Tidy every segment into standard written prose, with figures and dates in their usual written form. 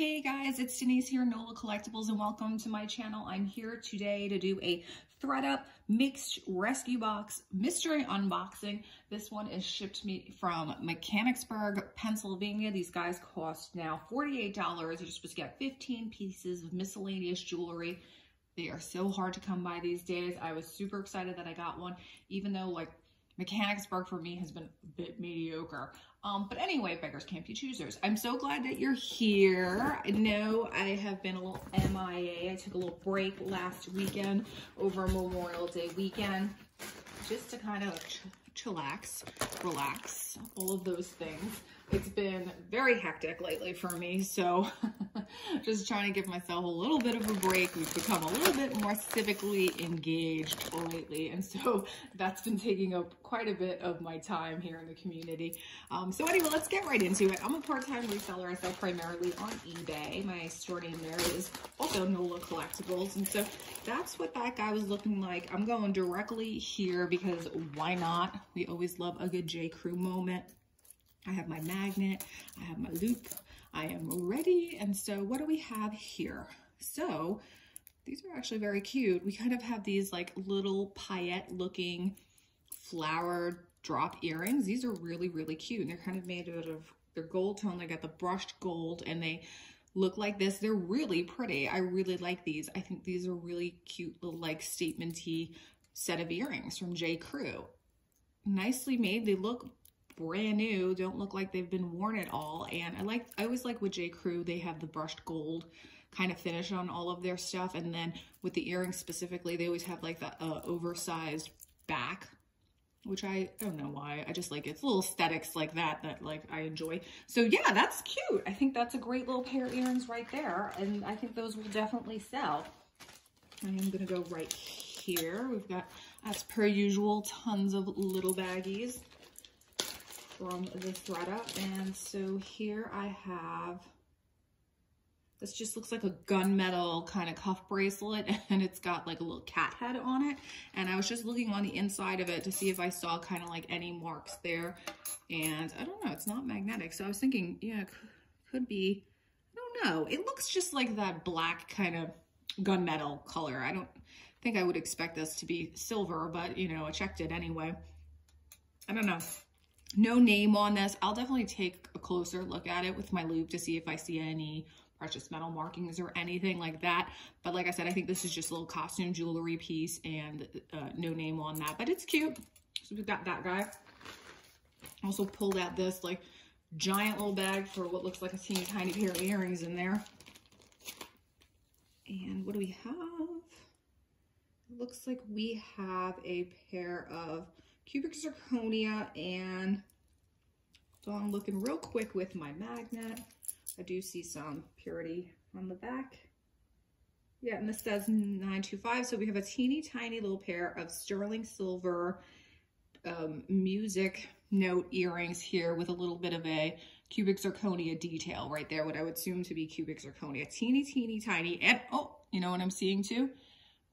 Hey guys, it's Denise here, NOLA Collectibles, and welcome to my channel. I'm here today to do a ThredUp mixed rescue box mystery unboxing. This one is shipped me from Mechanicsburg, Pennsylvania. These guys cost now $48. You're supposed to get 15 pieces of miscellaneous jewelry. They are so hard to come by these days. I was super excited that I got one, even though like Mechanicsburg for me has been a bit mediocre. But anyway, beggars can't be choosers. I'm so glad that you're here. I know I have been a little MIA. I took a little break last weekend over Memorial Day weekend just to kind of chillax, relax, all of those things. It's been very hectic lately for me, so just trying to give myself a little bit of a break. We've become a little bit more civically engaged lately, and so that's been taking up quite a bit of my time here in the community. So anyway, let's get right into it. I'm a part-time reseller. I sell primarily on eBay. My store name there is also NOLA Collectibles, and so that's what that guy was looking like. I'm going directly here because why not? We always love a good J.Crew moment. I have my magnet, I have my loop, I am ready. And so what do we have here? So these are actually very cute. We kind of have these like little paillette looking flower drop earrings. These are really, really cute. And they're kind of made out of, they're gold tone. They got the brushed gold and they look like this. They're really pretty. I really like these. I think these are really cute little like statement-y set of earrings from J.Crew. Nicely made. They look brand new, don't look like they've been worn at all. And I always like with J.Crew, they have the brushed gold kind of finish on all of their stuff. And then with the earrings specifically, they always have like the oversized back, which I don't know why. I just like, it's little aesthetics like that like I enjoy. So yeah, that's cute. I think that's a great little pair of earrings right there. And I think those will definitely sell. I am gonna go right here. We've got, as per usual, tons of little baggies from the ThredUp. And so here I have, this just looks like a gunmetal kind of cuff bracelet, and it's got like a little cat head on it. And I was just looking on the inside of it to see if I saw kind of like any marks there. And I don't know, it's not magnetic. So I was thinking, yeah, could be, I don't know. It looks just like that black kind of gunmetal color. I don't think I would expect this to be silver, but you know, I checked it anyway. I don't know. No name on this. I'll definitely take a closer look at it with my loop to see if I see any precious metal markings or anything like that. But like I said, I think this is just a little costume jewelry piece and no name on that, but it's cute. So we've got that guy. Also pulled out this like giant little bag for what looks like a teeny tiny pair of earrings in there. And what do we have? It looks like we have a pair of cubic zirconia, and so I'm looking real quick with my magnet. I do see some purity on the back. Yeah, and this says 925, so we have a teeny tiny little pair of sterling silver music note earrings here with a little bit of a cubic zirconia detail right there, what I would assume to be cubic zirconia. Teeny tiny, and oh, you know what I'm seeing too?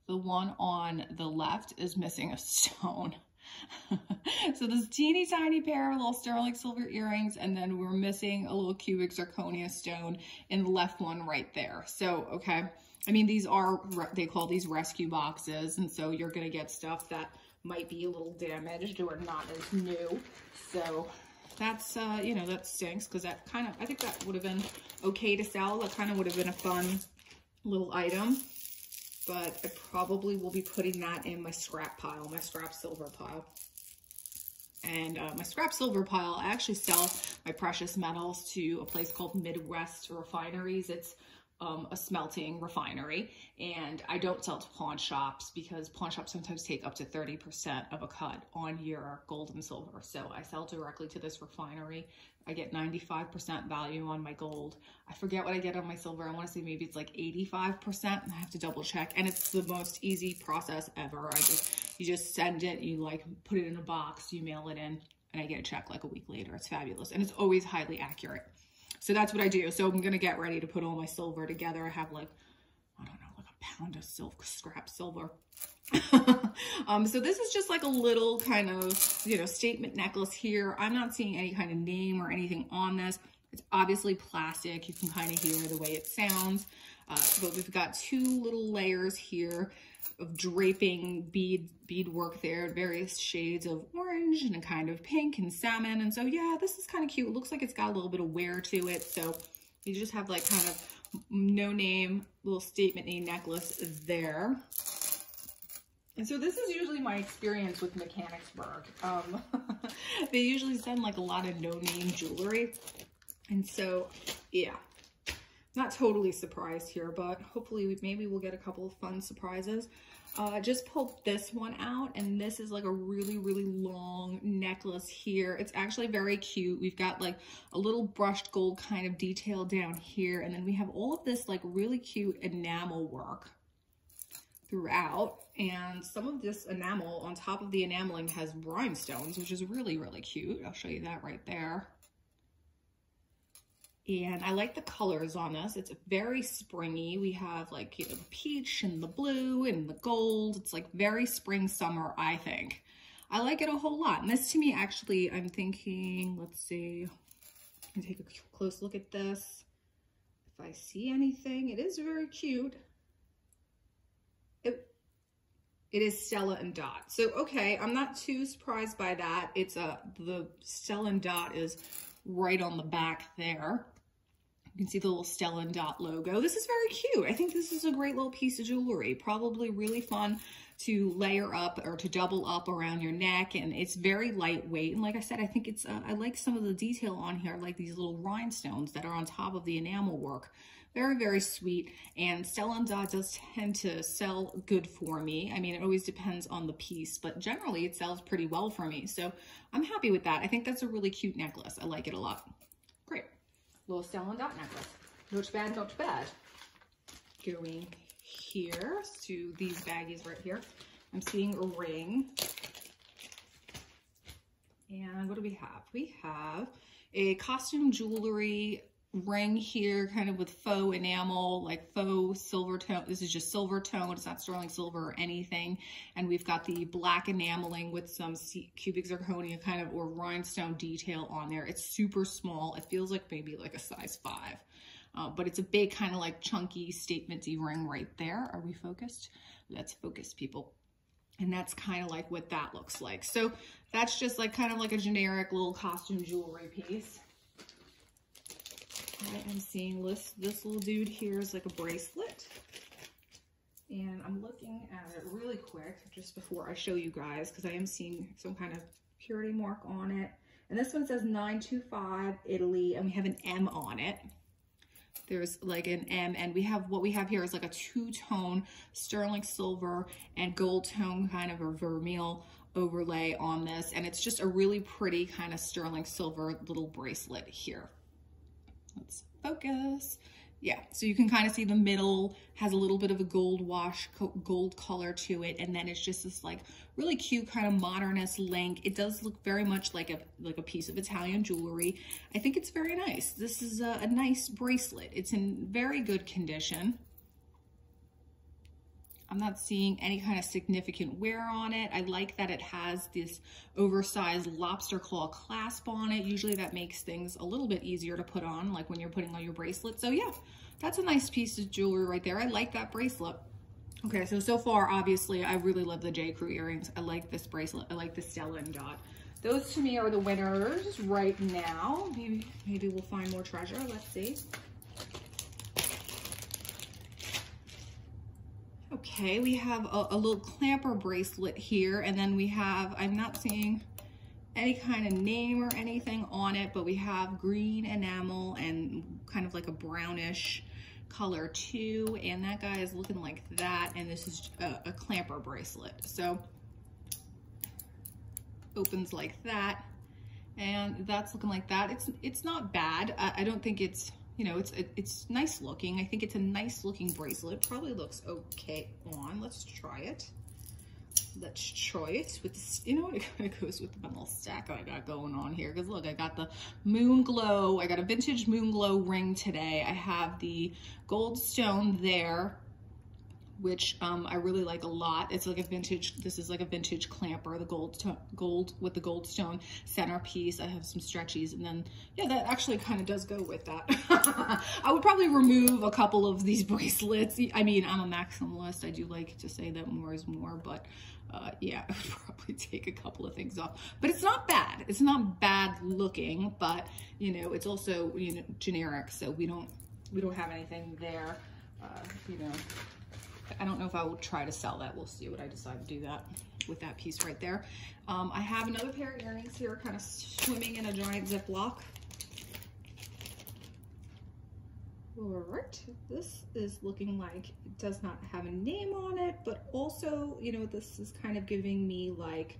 The one on the left is missing a stone. So this teeny tiny pair of little sterling silver earrings, and then we're missing a little cubic zirconia stone in the left one right there. So, okay. I mean, these are, they call these rescue boxes. And so you're going to get stuff that might be a little damaged or not as new. So that's, you know, that stinks. Cause that kind of, I think that would have been okay to sell. That kind of would have been a fun little item. But I probably will be putting that in my scrap pile, my scrap silver pile. And my scrap silver pile, I actually sell my precious metals to a place called Midwest Refineries. It's a smelting refinery. And I don't sell to pawn shops because pawn shops sometimes take up to 30% of a cut on your gold and silver. So I sell directly to this refinery. I get 95% value on my gold. I forget what I get on my silver. I want to say maybe it's like 85%, and I have to double check. And it's the most easy process ever. You just send it, you like put it in a box, you mail it in, and I get a check like a week later. It's fabulous. And it's always highly accurate. So that's what I do. So I'm going to get ready to put all my silver together. I have like, I don't know, like a pound of scrap silver. So this is just like a little kind of, you know, statement necklace here. I'm not seeing any kind of name or anything on this. It's obviously plastic. You can kind of hear the way it sounds. But we've got two little layers here of draping bead work there, various shades of orange and a kind of pink and salmon. And so, yeah, this is kind of cute. It looks like it's got a little bit of wear to it. So you just have like kind of no name, little statement name necklace there. And so this is usually my experience with Mechanicsburg. They usually send like a lot of no name jewelry. And so, yeah. Not totally surprised here, but hopefully maybe we'll get a couple of fun surprises. Just pulled this one out, and this is like a really, really long necklace here. It's actually very cute. We've got like a little brushed gold kind of detail down here, and then we have all of this like really cute enamel work throughout, and some of this enamel on top of the enameling has rhinestones, which is really, really cute. I'll show you that right there. And I like the colors on this. It's very springy. We have like, you know, the peach and the blue and the gold. It's like very spring summer, I think. I like it a whole lot. And this to me, actually, I'm thinking, let's see, let me take a close look at this. If I see anything, it is very cute. It is Stella and Dot. So, okay, I'm not too surprised by that. It's the Stella and Dot is right on the back there. You can see the little Stella and Dot logo. This is very cute. I think this is a great little piece of jewelry. Probably really fun to layer up or to double up around your neck, and it's very lightweight. And like I said, I think it's, I like some of the detail on here. I like these little rhinestones that are on top of the enamel work. Very, very sweet. And Stella and Dot does tend to sell good for me. I mean, it always depends on the piece, but generally it sells pretty well for me. So I'm happy with that. I think that's a really cute necklace. I like it a lot. Great. Little Stella and Dot necklace. Not bad, not bad. Going here to these baggies right here. I'm seeing a ring. And what do we have? We have a costume jewelry ring here, kind of with faux enamel, like faux silver tone. This is just silver tone. It's not sterling silver or anything. And we've got the black enameling with some cubic zirconia kind of or rhinestone detail on there. It's super small. It feels like maybe like a size 5. But it's a big kind of like chunky statementy ring right there. Are we focused? Let's focus, people. And that's kind of like what that looks like. So that's just like kind of like a generic little costume jewelry piece. I am seeing this little dude here is like a bracelet, and I'm looking at it really quick just before I show you guys because I am seeing some kind of purity mark on it. And this one says 925 Italy, and we have an M on it. There's like an M, and we have what we have here is like a two-tone sterling silver and gold tone kind of a vermeil overlay on this, and it's just a really pretty kind of sterling silver little bracelet here. Let's focus. Yeah, so you can kind of see the middle has a little bit of a gold wash, gold color to it, and then it's just this like really cute kind of modernist link. It does look very much like a piece of Italian jewelry. I think it's very nice. This is a nice bracelet. It's in very good condition. I'm not seeing any kind of significant wear on it. I like that it has this oversized lobster claw clasp on it. Usually that makes things a little bit easier to put on, like when you're putting on your bracelet. So yeah, that's a nice piece of jewelry right there. I like that bracelet. Okay, so far, obviously, I really love the J.Crew earrings. I like this bracelet. I like the Stella and Dot. Those to me are the winners right now. Maybe we'll find more treasure. Let's see. Okay, we have a little clamper bracelet here, and then we have, I'm not seeing any kind of name or anything on it, but we have green enamel and kind of like a brownish color too, and that guy is looking like that, and this is a clamper bracelet. So, opens like that, and that's looking like that. It's not bad. I don't think it's, you know, it's nice looking. I think it's a nice looking bracelet. Probably looks okay on. Let's try it. Let's try it with this. You know what, it kind of goes with my little stack I got going on here. Because look, I got the moon glow. I got a vintage moon glow ring today. I have the gold stone there. which I really like a lot. It's like a vintage, this is like a vintage clamper, the gold with the gold stone centerpiece. I have some stretchies, and then yeah, that actually kind of does go with that. I would probably remove a couple of these bracelets. I mean, I'm a maximalist. I do like to say that more is more, but yeah, I would probably take a couple of things off. But it's not bad. It's not bad looking, but you know, it's also, you know, generic, so we don't have anything there. You know, I don't know if I will try to sell that. We'll see what I decide to do that with that piece right there. I have another pair of earrings here, kind of swimming in a giant Ziploc. All right, this is looking like it does not have a name on it, but also, you know, this is kind of giving me like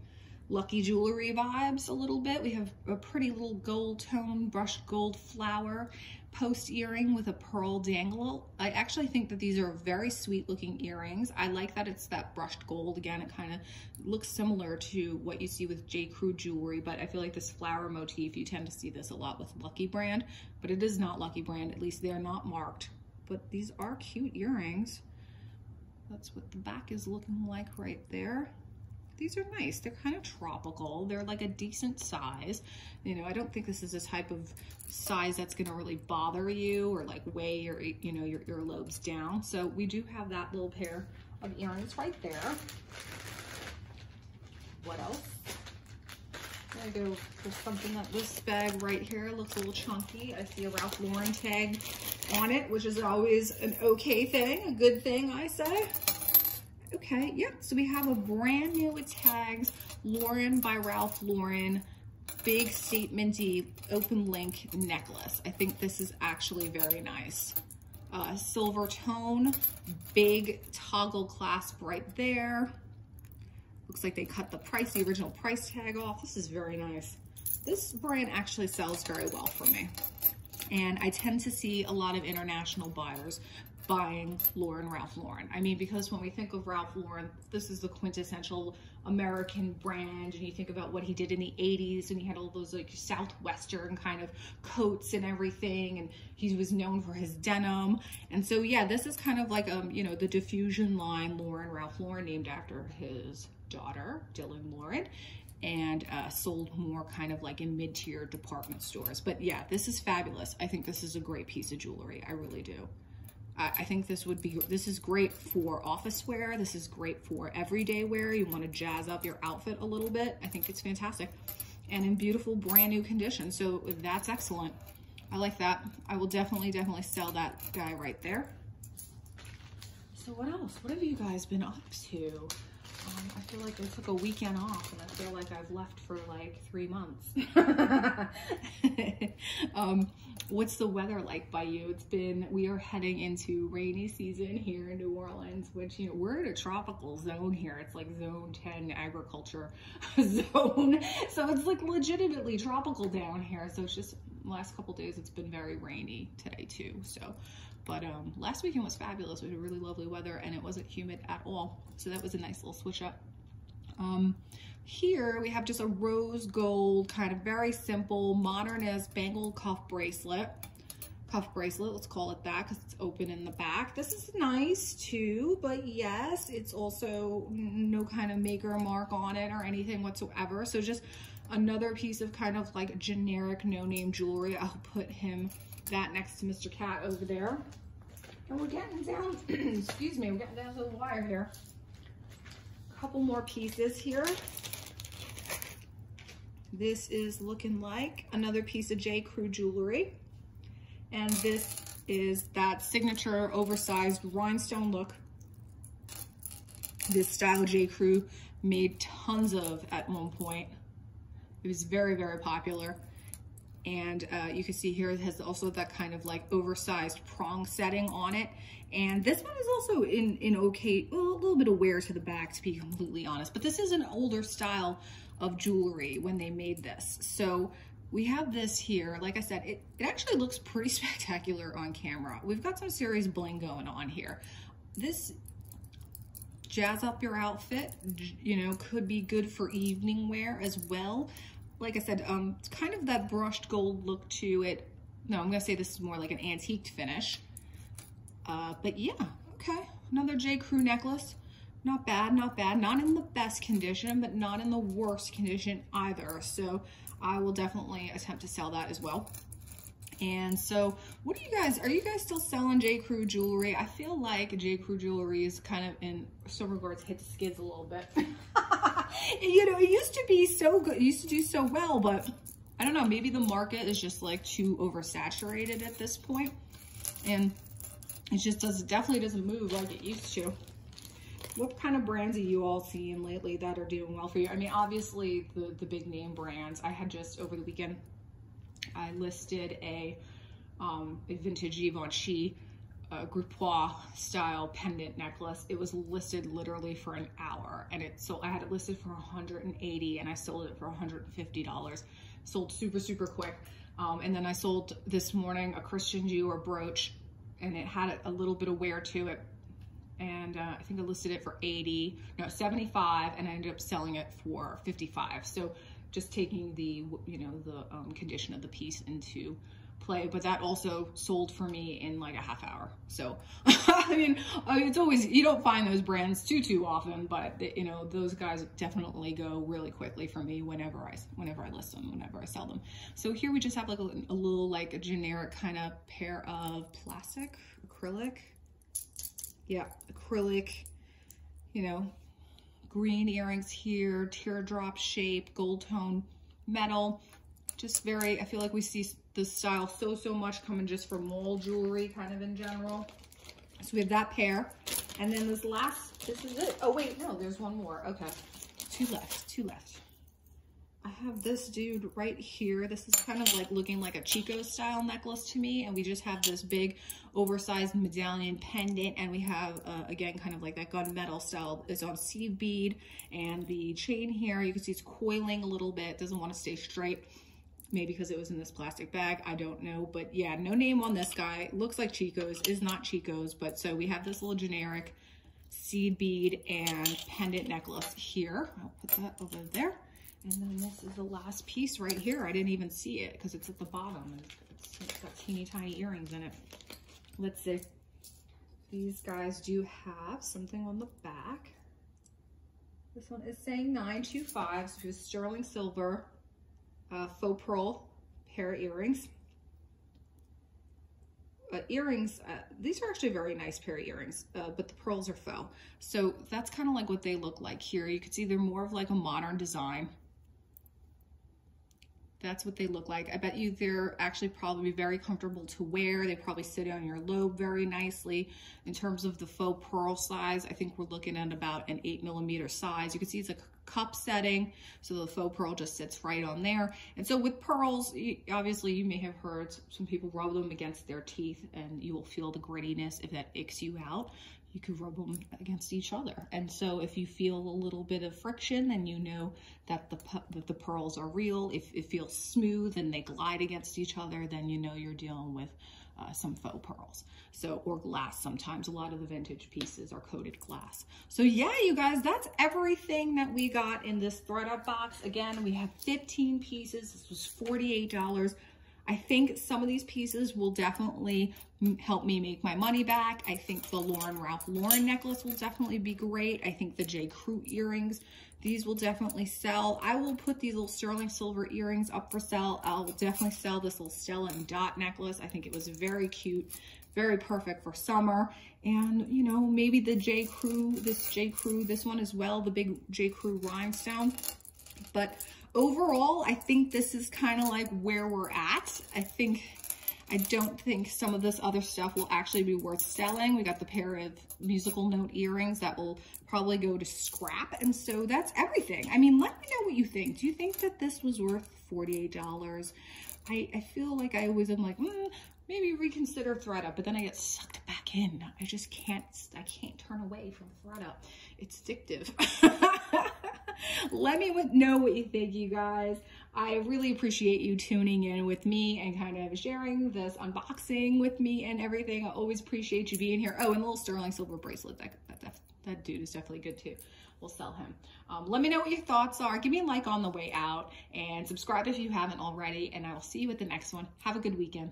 Lucky Jewelry vibes a little bit. We have a pretty little gold tone, brushed gold flower post earring with a pearl dangle. I actually think that these are very sweet looking earrings. I like that it's that brushed gold. Again, it kind of looks similar to what you see with J.Crew jewelry, but I feel like this flower motif, you tend to see this a lot with Lucky Brand, but it is not Lucky Brand. At least they're not marked, but these are cute earrings. That's what the back is looking like right there. These are nice. They're kind of tropical. They're like a decent size. You know, I don't think this is a type of size that's going to really bother you or like weigh your, you know, your earlobes down. So we do have that little pair of earrings right there. What else? I'm gonna go for something up. This bag right here looks a little chunky. I see a Ralph Lauren tag on it, which is always an okay thing, a good thing, I say. Okay, yeah, so we have a brand new with tags, Lauren by Ralph Lauren, big statementy open link necklace. I think this is actually very nice. Silver tone, big toggle clasp right there. Looks like they cut the price, the original price tag off. This is very nice. This brand actually sells very well for me. And I tend to see a lot of international buyers buying Lauren Ralph Lauren. I mean, because when we think of Ralph Lauren, this is the quintessential American brand, and you think about what he did in the 80s, and he had all those like Southwestern kind of coats and everything, and he was known for his denim. And so yeah, this is kind of like, you know, the diffusion line Lauren Ralph Lauren, named after his daughter, Dylan Lauren, and sold more kind of like in mid-tier department stores. But yeah, this is fabulous. I think this is a great piece of jewelry. I really do. I think this is great for office wear. This is great for everyday wear. You want to jazz up your outfit a little bit. I think it's fantastic, and in beautiful brand new condition. So that's excellent. I like that. I will definitely sell that guy right there. So what else? What have you guys been up to? I feel like I took a weekend off, and I feel like I've left for like 3 months. What's the weather like by you? It's been, we are heading into rainy season here in New Orleans, which, you know, we're in a tropical zone here. It's like zone 10 agriculture zone. So it's like legitimately tropical down here. So it's just last couple days, it's been very rainy today too. So, but last weekend was fabulous. We had really lovely weather, and it wasn't humid at all. So that was a nice little switch up. Here we have just a rose gold, kind of very simple, modernist bangle cuff bracelet, let's call it that, because it's open in the back. This is nice too, but yes, it's also no kind of maker mark on it or anything whatsoever. So just another piece of kind of like generic no-name jewelry. I'll put him that next to Mr. Cat over there. And we're getting down, excuse me, we're getting down to the wire here. Couple more pieces here. This is looking like another piece of J.Crew jewelry, and this is that signature oversized rhinestone look. This style J.Crew made tons of at one point. It was very popular, and you can see here it has also that kind of like oversized prong setting on it. And this one is also in okay, well, a little bit of wear to the back, to be completely honest, but this is an older style of jewelry when they made this. So we have this here. Like I said, it actually looks pretty spectacular on camera. We've got some serious bling going on here. This jazz up your outfit, you know, could be good for evening wear as well. Like I said, it's kind of that brushed gold look to it. No, I'm gonna say this is more like an antiqued finish. But yeah, okay. Another J.Crew necklace. Not bad, not bad. Not in the best condition, but not in the worst condition either. So I will definitely attempt to sell that as well. And so what are you guys still selling J.Crew jewelry? I feel like J.Crew jewelry is kind of in some regards hit the skids a little bit. You know, it used to be so good. It used to do so well, but I don't know. Maybe the market is just like too oversaturated at this point. And it just definitely doesn't move like it used to. What kind of brands are you all seeing lately that are doing well for you? I mean, obviously the big name brands. I had just over the weekend, I listed a vintage Givenchy groupois style pendant necklace. It was listed literally for an hour, and it sold. I had it listed for $180, and I sold it for $150. Sold super, super quick. And then I sold this morning a Christian Dior brooch, and it had a little bit of wear to it. And I think I listed it for $75, and I ended up selling it for $55. So just taking the, you know, the condition of the piece into play, but that also sold for me in like a half hour. So, I mean, it's always, you don't find those brands too often, but you know, those guys definitely go really quickly for me whenever I list them, whenever I sell them. So here we just have like a little, like a generic kind of pair of plastic, acrylic. Yeah, acrylic, you know, green earrings here, teardrop shape, gold tone metal. Just very, I feel like we see this style so much coming just for mole jewelry kind of in general. So we have that pair. And then this last, this is it. Oh wait, no, there's one more. Okay, two left. I have this dude right here. This is kind of like looking like a Chico's style necklace to me. And we just have this big oversized medallion pendant. And we have, again, kind of like that gunmetal style is on seed bead. And the chain here, you can see it's coiling a little bit. Doesn't want to stay straight. Maybe because it was in this plastic bag. I don't know. But yeah, no name on this guy. Looks like Chico's. Is not Chico's. But so we have this little generic seed bead and pendant necklace here. I'll put that over there. And then this is the last piece right here. I didn't even see it because it's at the bottom. And it's got teeny tiny earrings in it. Let's see. These guys do have something on the back. This one is saying 925. So it's sterling silver, faux pearl pair of earrings. Earrings, these are actually very nice pair of earrings, but the pearls are faux. So that's kind of like what they look like here. You can see they're more of like a modern design. That's what they look like. I bet you they're actually probably very comfortable to wear. They probably sit on your lobe very nicely. In terms of the faux pearl size, I think we're looking at about an 8mm size. You can see it's a cup setting, so the faux pearl just sits right on there. And so with pearls, obviously you may have heard some people rub them against their teeth and you will feel the grittiness. If that icks you out, you could rub them against each other. And so if you feel a little bit of friction, then you know that the pearls are real. If it feels smooth and they glide against each other, then you know you're dealing with some faux pearls. So, or glass sometimes. A lot of the vintage pieces are coated glass. So yeah, you guys, that's everything that we got in this ThredUp box. Again, we have 15 pieces. This was $48. I think some of these pieces will definitely help me make my money back. I think the Lauren by Ralph Lauren necklace will definitely be great. I think the J.Crew earrings, these will definitely sell. I will put these little sterling silver earrings up for sale. I'll definitely sell this little Stella and Dot necklace. I think it was very cute, very perfect for summer. And you know, maybe the J.Crew, this one as well, the big J.Crew rhinestone. But overall, I think this is kind of like where we're at. I don't think some of this other stuff will actually be worth selling. We got the pair of musical note earrings that will probably go to scrap. And so that's everything. I mean, let me know what you think. Do you think that this was worth $48? I feel like I always am like, maybe reconsider ThredUp, but then I get sucked back in. I just can't, turn away from ThredUp. It's addictive. Let me know what you think, you guys. I really appreciate you tuning in with me and kind of sharing this unboxing with me and everything. I always appreciate you being here. Oh, and a little sterling silver bracelet. That dude is definitely good too. We'll sell him. Let me know what your thoughts are. Give me a like on the way out and subscribe if you haven't already. And I will see you at the next one. Have a good weekend.